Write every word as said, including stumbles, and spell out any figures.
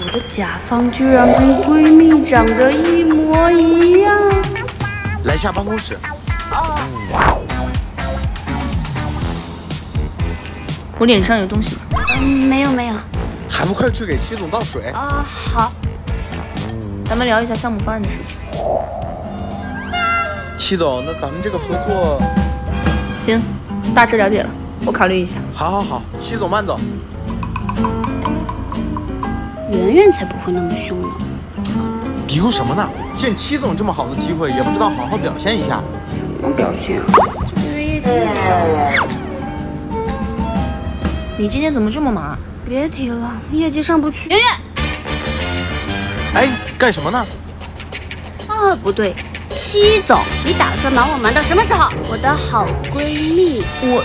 我的甲方居然跟闺蜜长得一模一样。来下办公室。哦。我脸上有东西吗？嗯，没有没有。还不快去给齐总倒水？啊、呃，好。咱们聊一下项目方案的事情。齐总，那咱们这个合作……行，大致了解了，我考虑一下。好，好，好，齐总慢走。 圆圆才不会那么凶呢！嘀咕什么呢？见戚总这么好的机会，也不知道好好表现一下。怎么表现啊？这不是业绩有效吗？你今天怎么这么忙啊？别提了，业绩上不去。圆圆，哎，干什么呢？啊，不对，戚总，你打算瞒我瞒到什么时候？我的好闺蜜，我